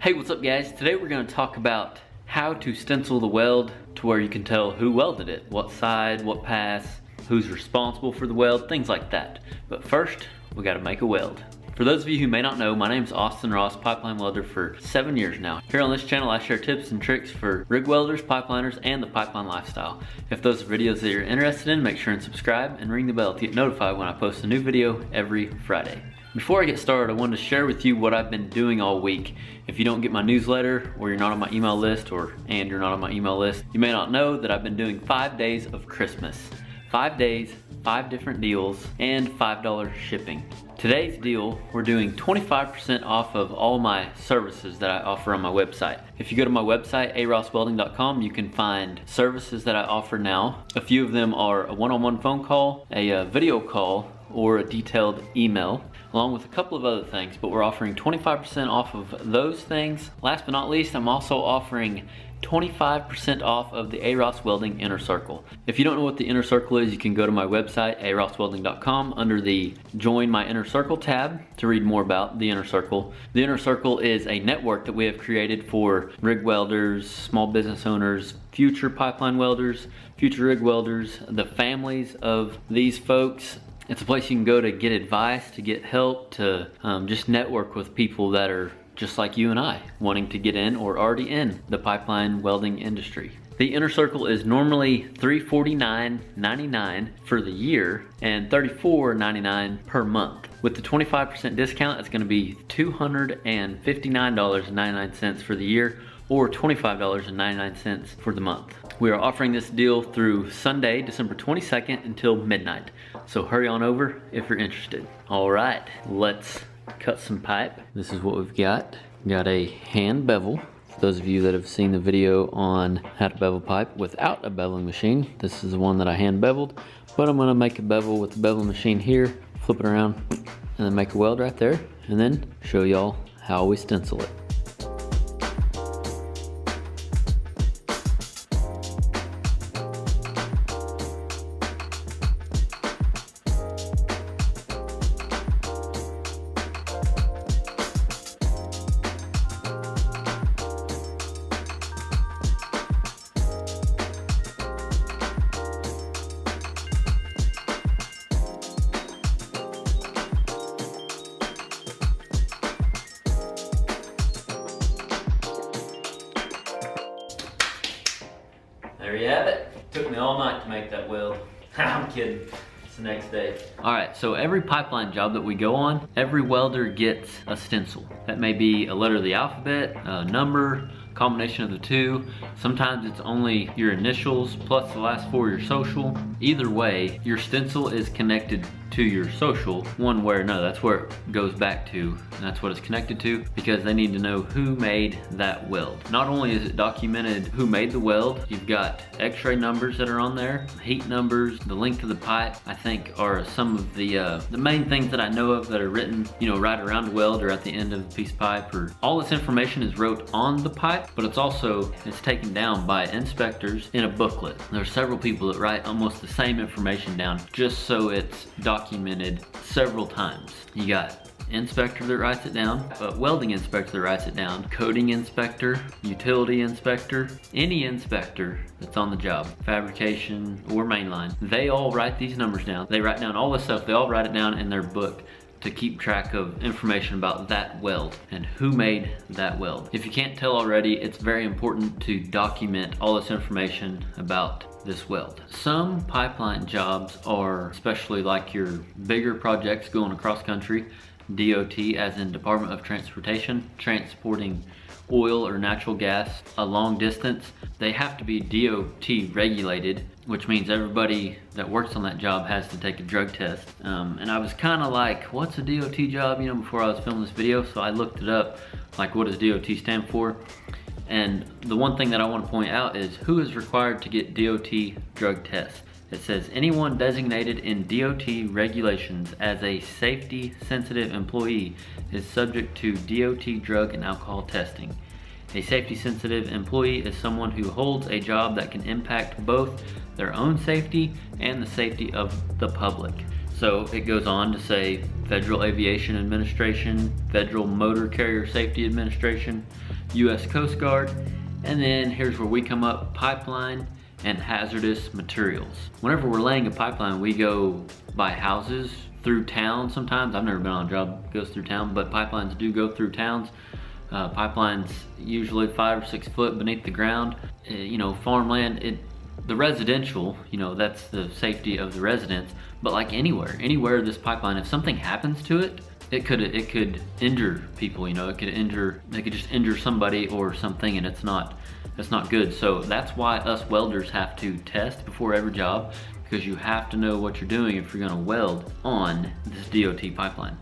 Hey, what's up guys? Today we're going to talk about how to stencil the weld to where you can tell who welded it, what side, what pass, who's responsible for the weld, things like that. But first, we got to make a weld. For those of you who may not know, my name's Austin Ross, pipeline welder for 7 years now. Here on this channel, I share tips and tricks for rig welders, pipeliners, and the pipeline lifestyle. If those are videos that you're interested in, make sure and subscribe and ring the bell to get notified when I post a new video every Friday. Before I get started, I wanted to share with you what I've been doing all week. If you don't get my newsletter or you're not on my email list you may not know that I've been doing 5 days of Christmas. 5 days, 5 different deals, and $5 shipping. Today's deal, we're doing 25% off of all my services that I offer on my website. If you go to my website, arosswelding.com, you can find services that I offer now. A few of them are a one-on-one phone call, a video call, or a detailed email, along with a couple of other things, but we're offering 25% off of those things. Last but not least, I'm also offering 25% off of the AROS Welding Inner Circle. If you don't know what the Inner Circle is, you can go to my website, arosswelding.com, under the Join My Inner Circle tab to read more about the Inner Circle. The Inner Circle is a network that we have created for rig welders, small business owners, future pipeline welders, future rig welders, the families of these folks. It's a place you can go to get advice, to get help, to just network with people that are just like you and I, wanting to get in or already in the pipeline welding industry. The Inner Circle is normally $349.99 for the year and $34.99 per month. With the 25% discount, it's going to be $259.99 for the year, or $25.99 for the month. We are offering this deal through Sunday, December 22nd until midnight. So hurry on over if you're interested. All right, let's cut some pipe. This is what we've got. We've got a hand bevel. For those of you that have seen the video on how to bevel pipe without a beveling machine, this is the one that I hand beveled, but I'm gonna make a bevel with the bevel machine here, flip it around, and then make a weld right there, and then show y'all how we stencil it. There you have it. Took me all night to make that weld. I'm kidding. It's the next day. All right, so every pipeline job that we go on, every welder gets a stencil. That may be a letter of the alphabet, a number, combination of the two. Sometimes it's only your initials plus the last four of your social. Either way, your stencil is connected to your social one way or another. That's where it goes back to, and that's what it's connected to, because they need to know who made that weld. Not only is it documented who made the weld, you've got x-ray numbers that are on there, heat numbers, the length of the pipe, I think are some of the main things that I know of that are written, you know, right around the weld or at the end of the piece of pipe. Or all this information is wrote on the pipe, but it's also, it's taken down by inspectors in a booklet. There's several people that write almost the same information down just so it's documented several times. You got inspector that writes it down, welding inspector that writes it down, coating inspector, utility inspector, any inspector that's on the job, fabrication or mainline. They all write these numbers down. They write down all this stuff. They all write it down in their book to keep track of information about that weld and who made that weld. If you can't tell already, it's very important to document all this information about this weld. Some pipeline jobs are, especially like your bigger projects going across country, DOT as in Department of Transportation, transporting oil or natural gas a long distance, they have to be DOT regulated, which means everybody that works on that job has to take a drug test. And I was kind of like, what's a DOT job, you know, before I was filming this video, so I looked it up, like what does DOT stand for? And the one thing that I want to point out is who is required to get DOT drug tests. It says anyone designated in DOT regulations as a safety sensitive employee is subject to DOT drug and alcohol testing. A safety sensitive employee is someone who holds a job that can impact both their own safety and the safety of the public. So it goes on to say Federal Aviation Administration, Federal Motor Carrier Safety Administration, U.S. Coast Guard, and then here's where we come up, pipeline and hazardous materials. Whenever we're laying a pipeline, we go by houses, through town sometimes. I've never been on a job that goes through town, but pipelines do go through towns. Pipelines usually 5 or 6 foot beneath the ground. You know, farmland, the residential, you know, that's the safety of the residents, but like anywhere this pipeline, if something happens to it, it could injure people, you know, they could just injure somebody or something, and it's not good. So that's why us welders have to test before every job, because you have to know what you're doing if you're gonna weld on this DOT pipeline.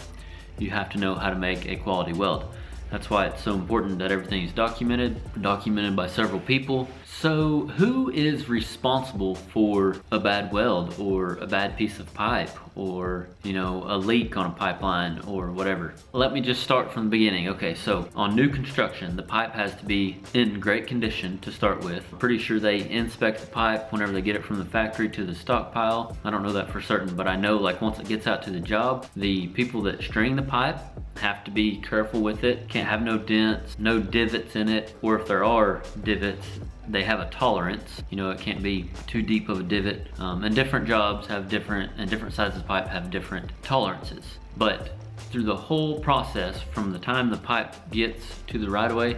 You have to know how to make a quality weld. That's why it's so important that everything is documented by several people. So who is responsible for a bad weld or a bad piece of pipe or, you know, a leak on a pipeline or whatever? Let me just start from the beginning. Okay, so on new construction, the pipe has to be in great condition to start with. I'm pretty sure they inspect the pipe whenever they get it from the factory to the stockpile. I don't know that for certain, but I know like once it gets out to the job, the people that string the pipe have to be careful with it. Can't have no dents, no divots in it, or if there are divots, they have a tolerance. You know, it can't be too deep of a divot. And different jobs have different sizes of pipe have different tolerances. But through the whole process, from the time the pipe gets to the right of way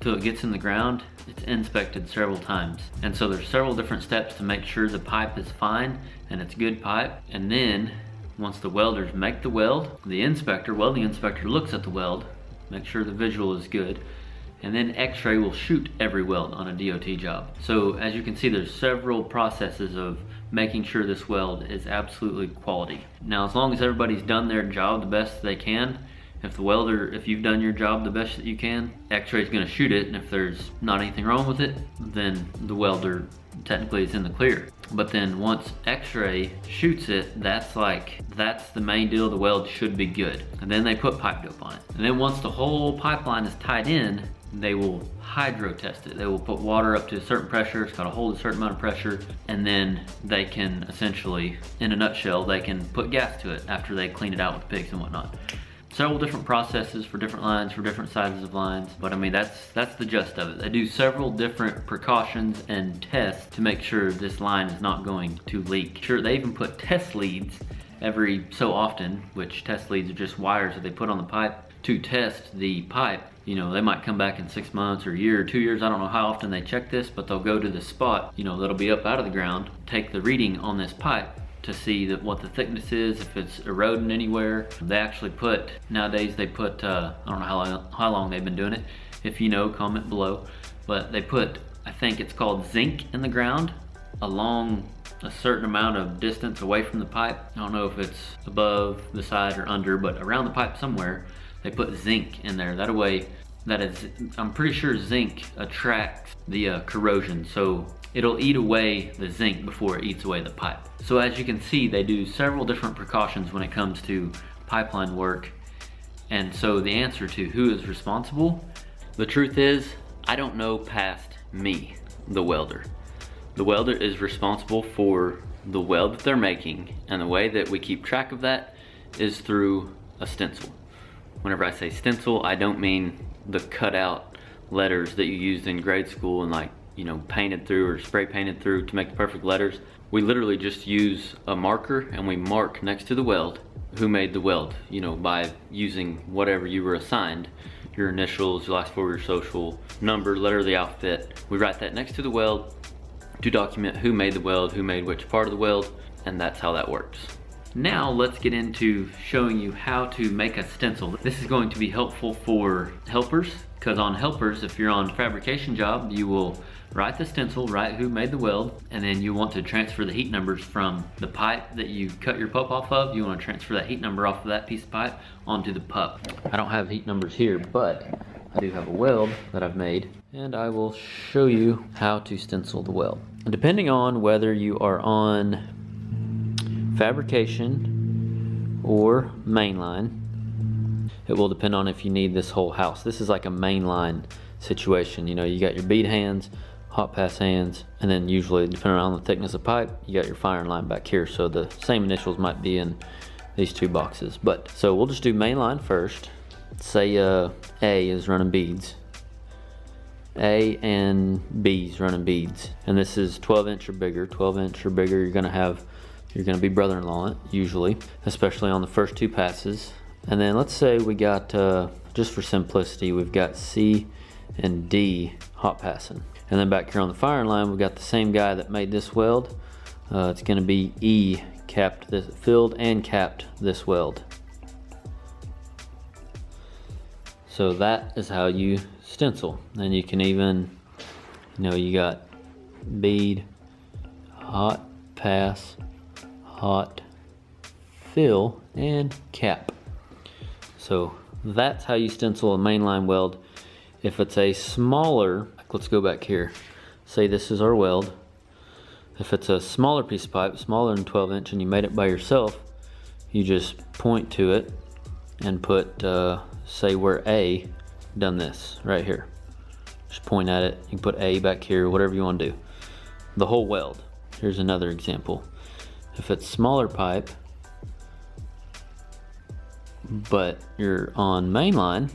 till it gets in the ground, it's inspected several times. And so there's several different steps to make sure the pipe is fine and it's good pipe. And then once the welders make the weld, the welding inspector looks at the weld, make sure the visual is good, and then X-ray will shoot every weld on a DOT job. So as you can see, there's several processes of making sure this weld is absolutely quality. Now, as long as everybody's done their job the best they can, if you've done your job the best that you can, X-ray's gonna shoot it, and if there's not anything wrong with it, then the welder technically is in the clear. But then once X-ray shoots it, that's the main deal. The weld should be good. And then they put pipe dope on it. And then once the whole pipeline is tied in, they will hydro test it. They will put water up to a certain pressure. It's got to hold a certain amount of pressure. And then they can essentially, in a nutshell, they can put gas to it after they clean it out with pigs and whatnot. Several different processes for different lines, for different sizes of lines. But I mean, that's the gist of it. They do several different precautions and tests to make sure this line is not going to leak. Sure, they even put test leads every so often, which test leads are just wires that they put on the pipe to test the pipe. You know, they might come back in 6 months or a year or 2 years. I don't know how often they check this, but they'll go to the spot, you know, that'll be up out of the ground, take the reading on this pipe to see that what the thickness is, if it's eroding anywhere. They actually put, nowadays they put, I don't know how long they've been doing it. If you know, comment below. But they put, I think it's called zinc in the ground along a certain amount of distance away from the pipe. I don't know if it's above the side or under, but around the pipe somewhere, they put zinc in there. That way, I'm pretty sure zinc attracts the corrosion. So it'll eat away the zinc before it eats away the pipe. So as you can see, they do several different precautions when it comes to pipeline work. And so the answer to who is responsible, the truth is, I don't know past me, the welder. The welder is responsible for the weld that they're making. And the way that we keep track of that is through a stencil. Whenever I say stencil, I don't mean the cutout letters that you used in grade school and like, you know, painted through or spray painted through to make the perfect letters. We literally just use a marker and we mark next to the weld who made the weld, you know, by using whatever you were assigned, your initials, your last 4, your social, number, letter of the alphabet. We write that next to the weld to document who made the weld, who made which part of the weld, and that's how that works. Now let's get into showing you how to make a stencil. This is going to be helpful for helpers, because on helpers, if you're on a fabrication job, you will write the stencil, write who made the weld, and then you want to transfer the heat numbers from the pipe that you cut your pup off of. You want to transfer that heat number off of that piece of pipe onto the pup. I don't have heat numbers here, but I do have a weld that I've made, and I will show you how to stencil the weld. And depending on whether you are on fabrication or mainline, it will depend on if you need this whole house. This is like a mainline situation. You know, you got your bead hands, hot pass hands, and then usually depending on the thickness of pipe, you got your firing line back here. So the same initials might be in these two boxes. But so we'll just do main line first. Say A is running beads. A and B's running beads, and this is 12 inch or bigger. 12 inch or bigger, you're gonna be brother-in-law it usually, especially on the first two passes. And then let's say we got just for simplicity, we've got C and D hot passing, and then back here on the firing line, we've got the same guy that made this weld. It's gonna be E capped this filled and capped this weld. So that is how you stencil. And you can even, you know, you got bead, hot pass, hot fill, and cap. So that's how you stencil a mainline weld. If it's a smaller, like let's go back here. Say this is our weld. If it's a smaller piece of pipe, smaller than 12 inch, and you made it by yourself, you just point to it and put, say where A done this right here, just point at it. You can put A back here, whatever you want to do, the whole weld. Here's another example. If it's smaller pipe but you're on main line,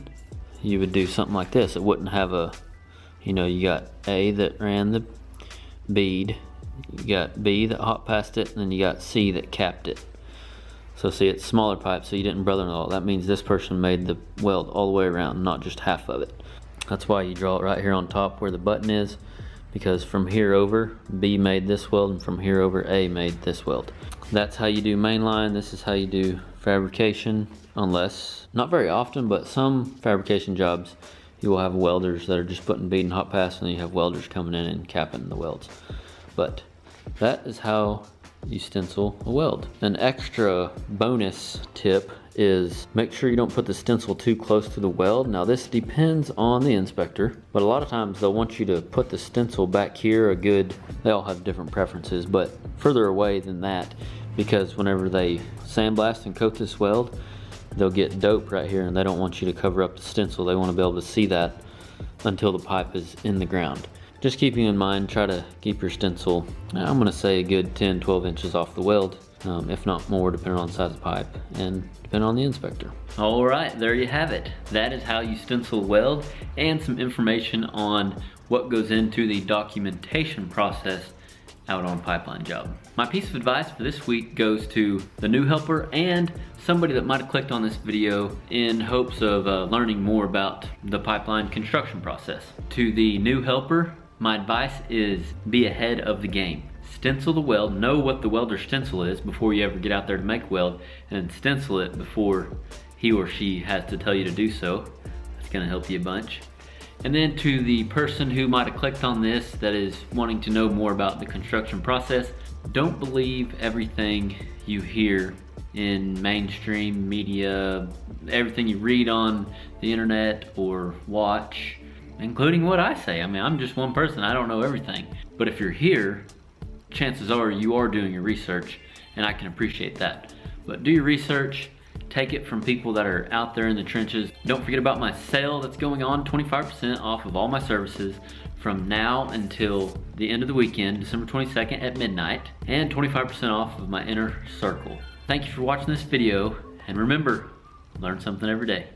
you would do something like this. It wouldn't have a, you know, you got A that ran the bead, you got B that hot passed it, and then you got C that capped it. So see, it's smaller pipe, so you didn't brother-in-law. That means this person made the weld all the way around, not just half of it. That's why you draw it right here on top where the button is, because from here over, B made this weld, and from here over, A made this weld. That's how you do mainline. This is how you do fabrication, unless, not very often, but some fabrication jobs, you will have welders that are just putting bead and hot pass, and then you have welders coming in and capping the welds. But that is how you stencil a weld. An extra bonus tip is make sure you don't put the stencil too close to the weld. Now this depends on the inspector, but a lot of times they'll want you to put the stencil back here a good, they all have different preferences, but further away than that, because whenever they sandblast and coat this weld, they'll get dope right here, and they don't want you to cover up the stencil. They want to be able to see that until the pipe is in the ground. Just keeping in mind, try to keep your stencil, I'm gonna say a good 10-12 inches off the weld, if not more, depending on the size of the pipe and depending on the inspector. All right, there you have it. That is how you stencil weld, and some information on what goes into the documentation process out on pipeline job. My piece of advice for this week goes to the new helper and somebody that might have clicked on this video in hopes of learning more about the pipeline construction process. To the new helper, my advice is be ahead of the game. Stencil the weld, know what the welder's stencil is before you ever get out there to make weld, and stencil it before he or she has to tell you to do so. That's gonna help you a bunch. And then to the person who might have clicked on this that is wanting to know more about the construction process, don't believe everything you hear in mainstream media, everything you read on the internet or watch, including what I say. I mean, I'm just one person, I don't know everything. But if you're here, chances are you are doing your research, and I can appreciate that. But do your research, take it from people that are out there in the trenches. Don't forget about my sale that's going on, 25% off of all my services from now until the end of the weekend, December 22nd at midnight, and 25% off of my Inner Circle. Thank you for watching this video, and remember, learn something every day.